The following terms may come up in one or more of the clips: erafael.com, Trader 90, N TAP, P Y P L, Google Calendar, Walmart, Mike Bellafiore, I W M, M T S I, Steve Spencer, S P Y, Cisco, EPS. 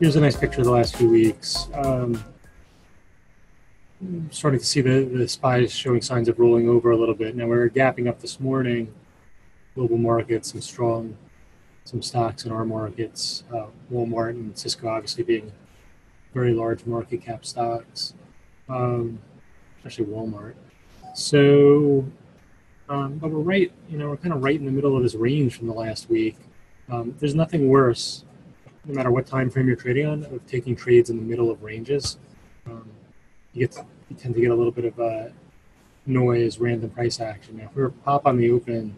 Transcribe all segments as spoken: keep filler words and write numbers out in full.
here's a nice picture of the last few weeks. Um, starting to see the, the S P Ys showing signs of rolling over a little bit. Now, we were gapping up this morning, global markets, some strong, some stocks in our markets, uh, Walmart and Cisco obviously being very large market cap stocks, um, especially Walmart. So, um, but we're right, you know, we're kind of right in the middle of this range from the last week. Um, there's nothing worse, no matter what time frame you're trading on, of taking trades in the middle of ranges. Um, you get to, you tend to get a little bit of uh, noise, random price action. Now, if we were to pop on the open,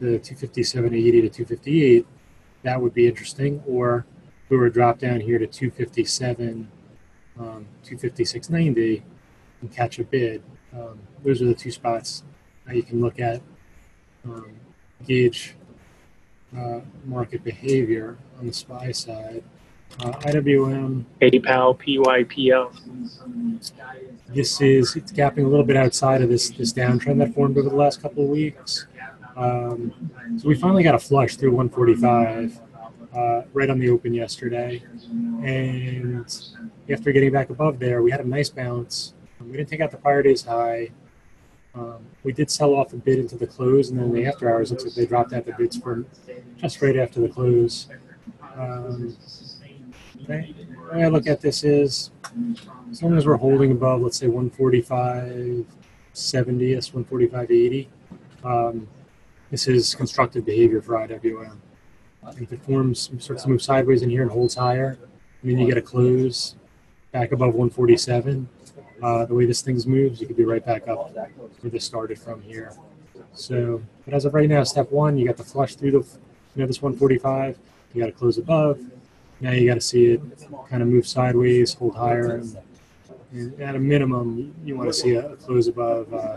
the two fifty-seven eighty to two fifty-eight, that would be interesting. Or if we were to drop down here to two fifty-seven, um, two fifty-six ninety, and catch a bid. Um, those are the two spots that you can look at, um, gauge uh, market behavior on the S P Y side. Uh, I W M, PayPal, P Y P L. This is, it's gapping a little bit outside of this, this downtrend that formed over the last couple of weeks. Um, so we finally got a flush through one forty-five uh, right on the open yesterday. And after getting back above there, we had a nice bounce. We didn't take out the prior day's high. Um, we did sell off a bid into the close, and then in the after hours, looks like they dropped out the bids for just right after the close. Um, okay. The way I look at this is, as long as we're holding above, let's say one forty-five seventy, that's one forty-five eighty, um, this is constructive behavior for I W M. If it forms, starts to move sideways in here and holds higher, and then you get a close back above one forty-seven. Uh, the way this thing's moves, you could be right back up where this started from here. So, but as of right now, step one, you got the flush through the, you know, this one forty-five. You got to close above. Now you got to see it kind of move sideways, hold higher, and, and at a minimum, you want to see a, a close above uh,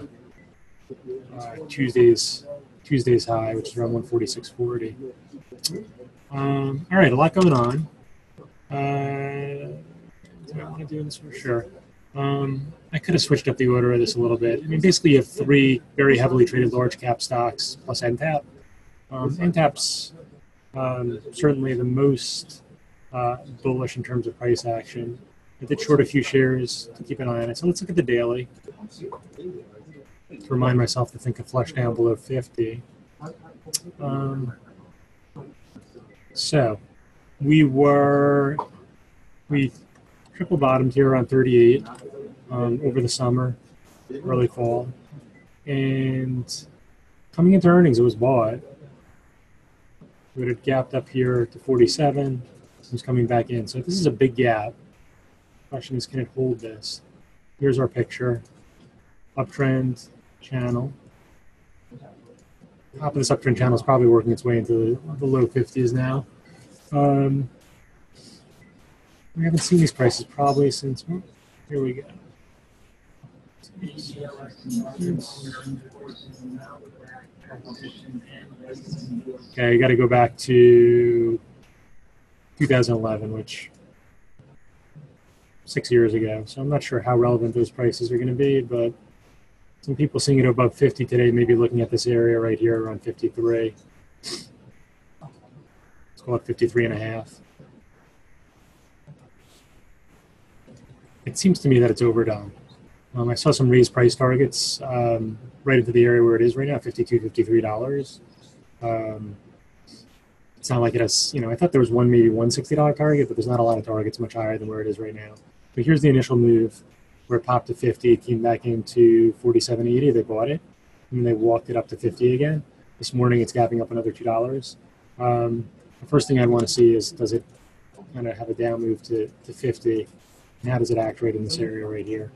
uh, Tuesday's Tuesday's high, which is around one forty-six forty. Um, all right, a lot going on. Uh, do I want to do this for sure? Um, I could have switched up the order of this a little bit. I mean, basically you have three very heavily traded large cap stocks plus N TAP. Um, N TAP's um, certainly the most uh, bullish in terms of price action. I did short a few shares to keep an eye on it. So let's look at the daily to remind myself to think of flush down below fifty. Um, so we were, we triple bottomed here around thirty-eight um, over the summer, early fall. And coming into earnings, it was bought. It had gapped up here to forty-seven. It was coming back in. So this is a big gap. The question is, can it hold this? Here's our picture. Uptrend channel. Top of this uptrend channel is probably working its way into the, the low fifties now. Um, We haven't seen these prices probably since, oh, here we go. Okay, you got to go back to two thousand eleven, which six years ago. So I'm not sure how relevant those prices are going to be, but some people seeing it above fifty today, maybe looking at this area right here around fifty-three. Let's call it fifty-three and a half. It seems to me that it's overdone. Um, I saw some raised price targets um, right into the area where it is right now, fifty-two dollars, fifty-three dollars. Um, it's not like it has, you know, I thought there was one, maybe one sixty dollar target, but there's not a lot of targets much higher than where it is right now. But here's the initial move where it popped to fifty, it came back into forty-seven eighty, they bought it, and then they walked it up to fifty again. This morning it's gapping up another two dollars. Um, the first thing I'd want to see is, does it kind of have a down move to, to fifty? And how does it act right in this area right here?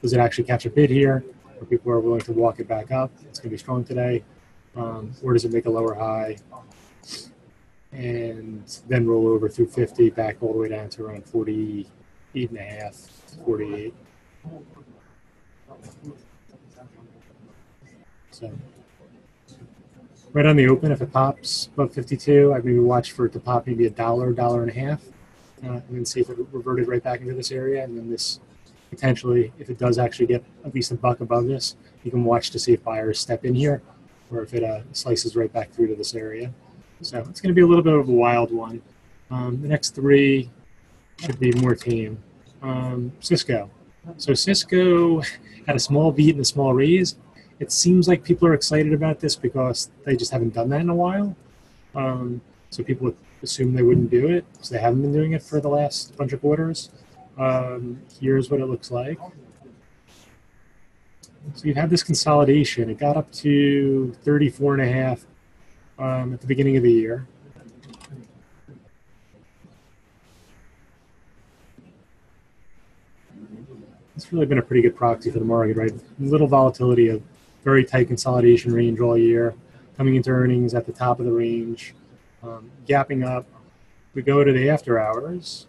Does it actually catch a bid here where people are willing to walk it back up? It's going to be strong today. Um, or does it make a lower high and then roll over through fifty back all the way down to around forty-eight and a half, forty-eight? So right on the open, if it pops above fifty-two, I'd maybe watch for it to pop maybe a dollar, dollar and a half. Uh, and then see if it reverted right back into this area, and then this potentially, if it does actually get at least a buck above this, you can watch to see if buyers step in here, or if it uh, slices right back through to this area. So it's going to be a little bit of a wild one. Um, the next three should be more tame. Um, Cisco. So Cisco had a small beat and a small raise. It seems like people are excited about this because they just haven't done that in a while. Um, so people assume they wouldn't do it, so they haven't been doing it for the last bunch of quarters. Um, here's what it looks like. So you have this consolidation. It got up to thirty-four and a half um, at the beginning of the year. It's really been a pretty good proxy for the market, right? Little volatility, a very tight consolidation range all year, coming into earnings at the top of the range, um, gapping up. We go to the after hours.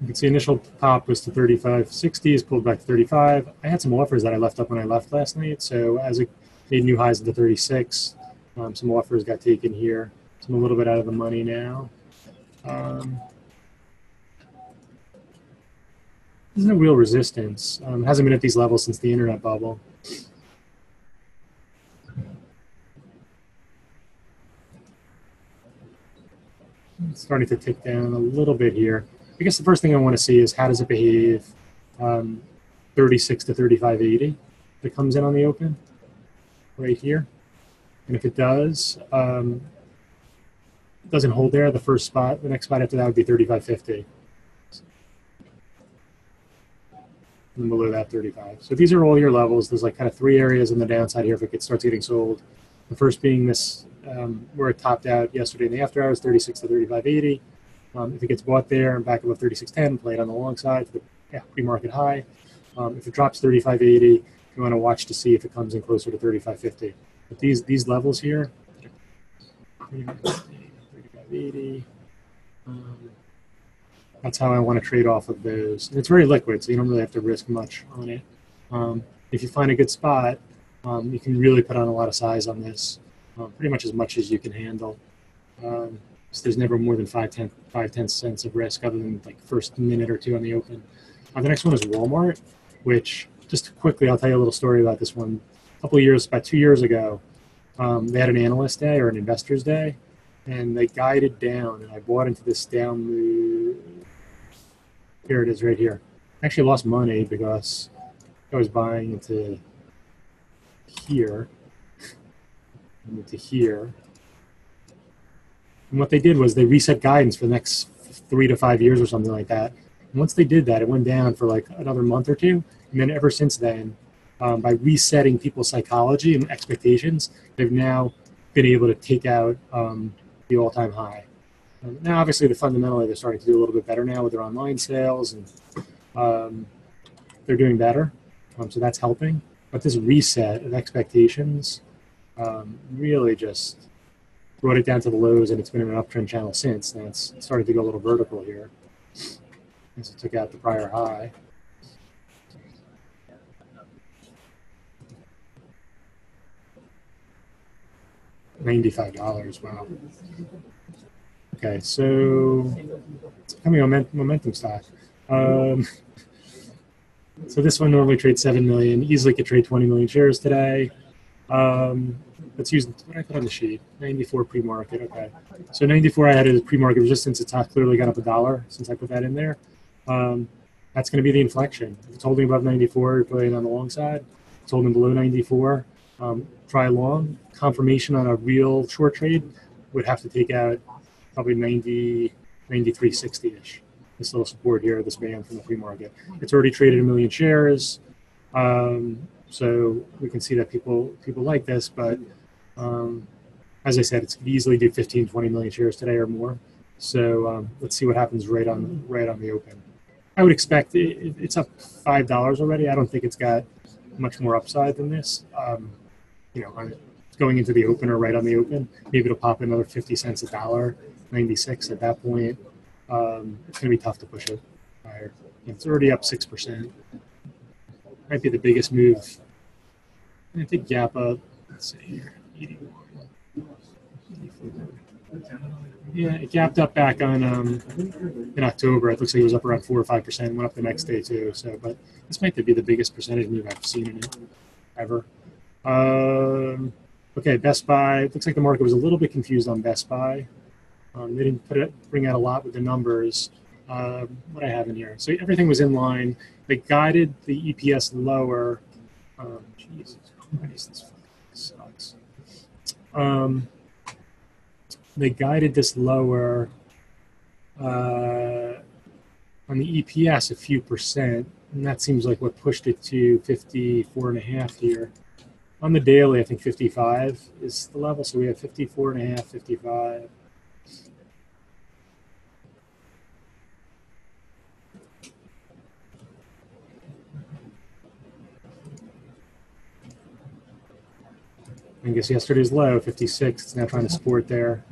You can see initial pop was to thirty-five sixty, is pulled back to thirty-five. I had some offers that I left up when I left last night, so as it made new highs at the thirty-six, um, some offers got taken here. So I'm a little bit out of the money now. Um, there's no real resistance. Um, it hasn't been at these levels since the internet bubble. It's starting to tick down a little bit here. I guess the first thing I want to see is how does it behave um, thirty-six to thirty-five eighty that comes in on the open right here. And if it does, um, doesn't hold there, the first spot, the next spot after that would be thirty-five fifty. And below that, thirty-five. So these are all your levels. There's like kind of three areas on the downside here if it starts getting sold. The first being this, um, where it topped out yesterday in the after hours, thirty-six to thirty-five eighty. Um, if it gets bought there and back above thirty-six ten, play it on the long side to the pre-market high. Um, if it drops thirty-five eighty, you want to watch to see if it comes in closer to thirty-five fifty. But these, these levels here, eighty. Um, that's how I want to trade off of those. And it's very liquid, so you don't really have to risk much on it. Um, if you find a good spot, um, you can really put on a lot of size on this, uh, pretty much as much as you can handle. Um, so there's never more than five tenths five tenth cents of risk other than like first minute or two on the open. Uh, the next one is Walmart, which just quickly, I'll tell you a little story about this one. A couple of years, about two years ago, um, they had an analyst day or an investor's day. And they guided down, and I bought into this down move. Here it is right here. I actually lost money because I was buying into here, and into here. And what they did was they reset guidance for the next three to five years or something like that. And once they did that, it went down for like another month or two. And then ever since then, um, by resetting people's psychology and expectations, they've now been able to take out um, the all-time high. Um, now, obviously, the fundamentally, they're starting to do a little bit better now with their online sales, and um, they're doing better, um, so that's helping. But this reset of expectations um, really just brought it down to the lows, and it's been in an uptrend channel since. Now, it's started to go a little vertical here as it took out the prior high. ninety-five dollars, wow. Okay, so it's becoming a momentum stock. Um, so this one normally trades seven million, easily could trade twenty million shares today. Um, let's use, what did I put on the sheet? ninety-four pre-market, okay. So ninety-four I added as pre-market resistance. It's not clearly got up a dollar since I put that in there. Um, that's gonna be the inflection. If it's holding above ninety-four, you're playing on the long side. If it's holding below ninety-four, Um, try long. Confirmation on a real short trade would have to take out probably ninety, ninety-three sixty-ish. This little support here, this band from the free market. It's already traded a million shares, um, so we can see that people people like this. But um, as I said, it's could easily do fifteen, twenty million shares today or more. So um, let's see what happens right on right on the open. I would expect it, it's up five dollars already. I don't think it's got much more upside than this. Um, you know, going into the open or right on the open, maybe it'll pop another fifty cents, a dollar, ninety-six at that point. Um, it's going to be tough to push it higher. It's already up six percent. Might be the biggest move. I think gap up, let's see here, eighty-one, eighty-four. Yeah, it gapped up back on um, in October. It looks like it was up around four or five percent, went up the next day too. So, but this might be the biggest percentage move I've seen in it ever. Um, Okay, Best Buy. It looks like the market was a little bit confused on Best Buy. Um, they didn't put it, bring out a lot with the numbers. Uh, what I have in here. So everything was in line. They guided the E P S lower. Um, Jesus Christ, this fucking sucks. Um, they guided this lower uh, on the E P S a few percent, and that seems like what pushed it to fifty-four and a half here. On the daily, I think fifty-five is the level, so we have fifty-four and a half, fifty-five. I guess yesterday's low, fifty-six, it's now trying to support there.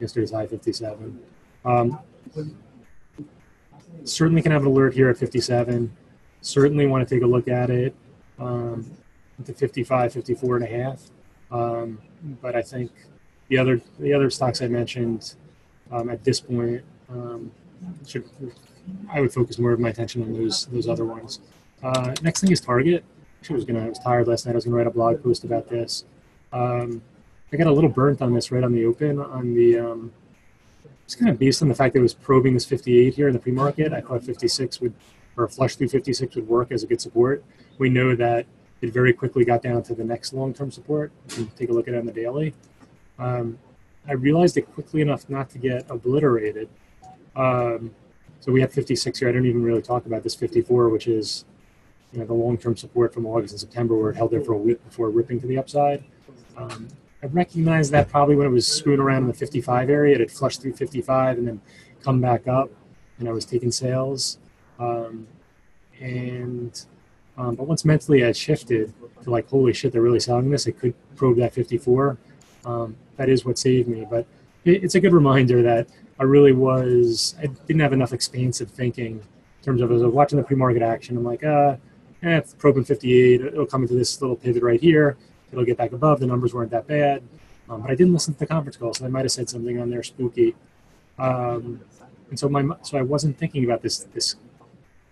Yesterday's high, fifty-seven. Um, certainly can have an alert here at fifty-seven. Certainly want to take a look at it um, to fifty-five, fifty-four and a half. Um, but I think the other the other stocks I mentioned um, at this point, um, should, I would focus more of my attention on those, those other ones. Uh, next thing is Target. Actually, I was gonna, I was tired last night. I was gonna write a blog post about this. Um, I got a little burnt on this right on the open on the, um, it's kind of based on the fact that it was probing this fifty-eight here in the pre-market. I thought fifty-six would, or a flush through fifty-six would work as a good support. We know that it very quickly got down to the next long-term support. You can take a look at it on the daily. Um, I realized it quickly enough not to get obliterated. Um, so we have fifty-six here. I don't even really talk about this fifty-four, which is, you know, the long-term support from August and September where it held there for a week before ripping to the upside. Um, I recognized that probably when it was screwing around in the fifty-five area, it had flushed through fifty-five and then come back up, and I was taking sales. Um, and um, but once mentally I shifted to like, holy shit, they're really selling this. It could probe that fifty-four. Um, that is what saved me. But it, it's a good reminder that I really was, I didn't have enough expansive thinking in terms of, as I was watching the pre-market action, I'm like, uh, eh, it's probing fifty-eight. It'll come into this little pivot right here. It'll get back above. The numbers weren't that bad. Um, but I didn't listen to the conference call, so I might have said something on there spooky. Um, and so my so I wasn't thinking about this this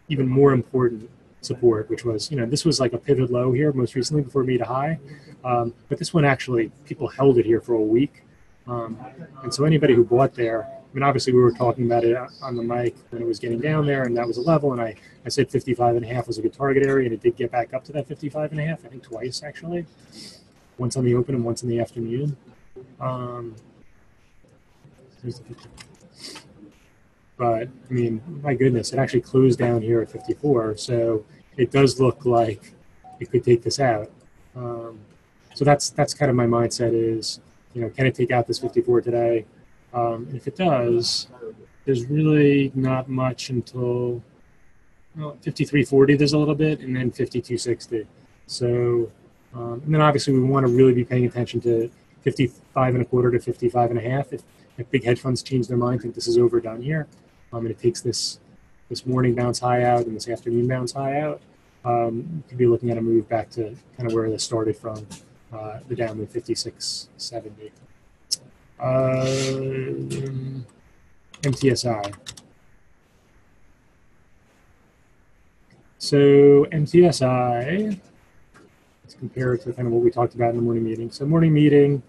even more important support, which was, you know, this was like a pivot low here most recently before it made a high. Um, but this one actually, people held it here for a week. Um, and so anybody who bought there, I mean, obviously we were talking about it on the mic when it was getting down there, and that was a level. And I, I said fifty-five and a half was a good target area, and it did get back up to that fifty-five and a half, I think twice actually, once on the open and once in the afternoon. Um, here's the picture. But I mean, my goodness, it actually closed down here at fifty-four. So it does look like it could take this out. Um, so that's, that's kind of my mindset is, you know, can it take out this fifty-four today? Um, if it does, there's really not much until, well, fifty-three forty, there's a little bit, and then fifty-two sixty. So, um, and then obviously we want to really be paying attention to fifty-five and a quarter to fifty-five and a half. If, if big hedge funds change their mind, think this is overdone here, um, and it takes this, this morning bounce high out and this afternoon bounce high out, um, you could be looking at a move back to kind of where this started from. Uh, the down move fifty-six seventy. Uh, M T S I. So M T S I, let's compare it to kind of what we talked about in the morning meeting. So morning meeting,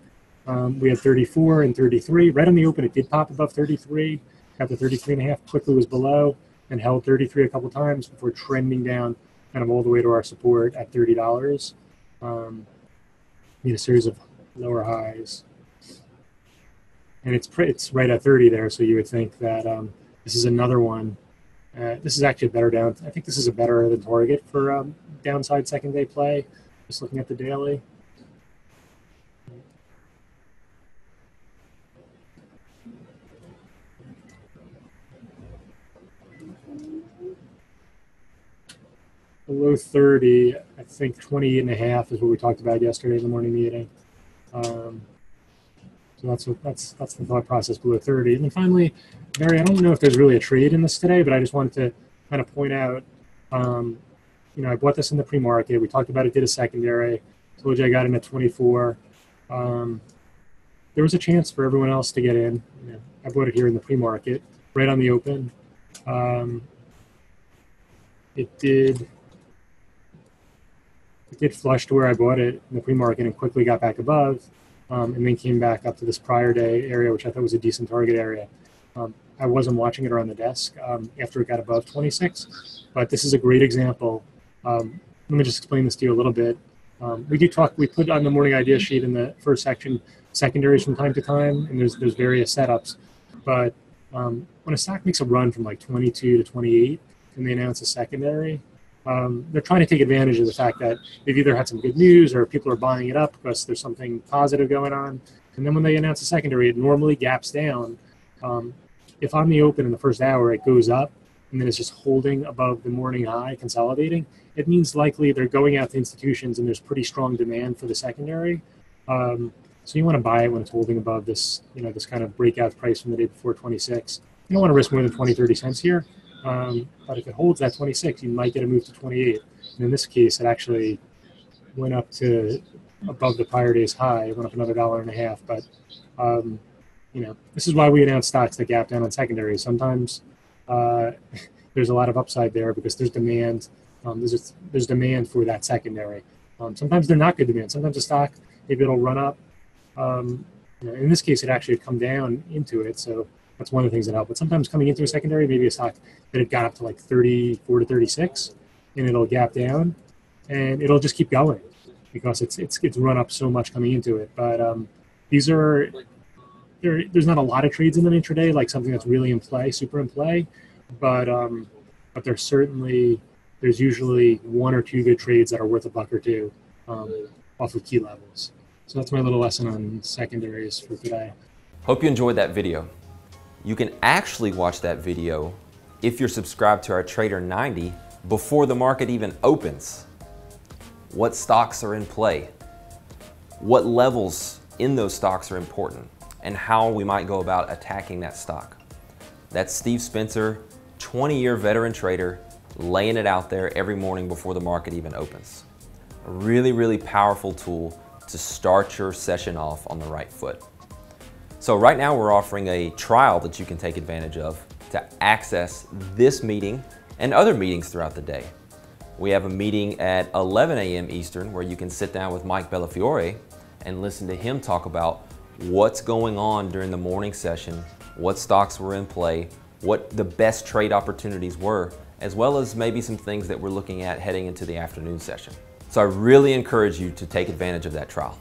um, we had thirty-four and thirty-three. Right on the open, it did pop above thirty-three. Got the thirty-three and a half, quickly was below, and held thirty-three a couple times before trending down kind of all the way to our support at thirty dollars. Um, Need a series of lower highs, and it's it's right at thirty there. So you would think that um, this is another one. Uh, this is actually a better down. I think this is a better than target for um, downside second day play. Just looking at the daily. Below thirty, I think twenty and a half is what we talked about yesterday in the morning meeting. Um, so that's what that's that's the thought process below thirty. And then finally, Mary, I don't know if there's really a trade in this today, but I just wanted to kind of point out, um, you know, I bought this in the pre-market. We talked about it, did a secondary. Told you I got in at twenty-four. Um, there was a chance for everyone else to get in. You know, I bought it here in the pre-market, right on the open. Um, it did... It did flush to where I bought it in the pre-market and quickly got back above. um, and then came back up to this prior day area, which I thought was a decent target area. Um, I wasn't watching it around the desk um, after it got above twenty-six, but this is a great example. Um, let me just explain this to you a little bit. Um, we do talk, we put on the morning idea sheet in the first section secondaries from time to time, and there's, there's various setups, but um, when a stock makes a run from like twenty-two to twenty-eight and they announce a secondary, um, they're trying to take advantage of the fact that they've either had some good news or people are buying it up because there's something positive going on. And then when they announce a secondary, it normally gaps down. Um, if on the open in the first hour, it goes up and then it's just holding above the morning high, consolidating, it means likely they're going out to institutions and there's pretty strong demand for the secondary. Um, so you want to buy it when it's holding above this, you know, this kind of breakout price from the day before twenty-six. You don't want to risk more than twenty, thirty cents here. Um, but if it holds that twenty-six, you might get a move to twenty-eight. And in this case, it actually went up to above the prior day's high. It went up another dollar and a half. But, um, you know, this is why we announce stocks that gap down on secondaries. Sometimes uh, there's a lot of upside there because there's demand. Um, there's, a, there's demand for that secondary. Um, sometimes they're not good demand. Sometimes a stock, maybe it'll run up. Um, you know, in this case, it actually come down into it. So that's one of the things that help. But sometimes coming into a secondary, maybe a stock that had got up to like thirty-four to thirty-six, and it'll gap down, and it'll just keep going because it's it's it's run up so much coming into it. But um, these are there. There's not a lot of trades in them intraday, like something that's really in play, super in play. But um, but there's certainly there's usually one or two good trades that are worth a buck or two um, off of key levels. So that's my little lesson on secondaries for today. Hope you enjoyed that video. You can actually watch that video if you're subscribed to our Trader ninety before the market even opens. What stocks are in play, what levels in those stocks are important, and how we might go about attacking that stock. That's Steve Spencer, twenty-year veteran trader, laying it out there every morning before the market even opens. A really, really powerful tool to start your session off on the right foot. So right now we're offering a trial that you can take advantage of to access this meeting and other meetings throughout the day. We have a meeting at eleven a m Eastern where you can sit down with Mike Bellafiore and listen to him talk about what's going on during the morning session, what stocks were in play, what the best trade opportunities were, as well as maybe some things that we're looking at heading into the afternoon session. So I really encourage you to take advantage of that trial.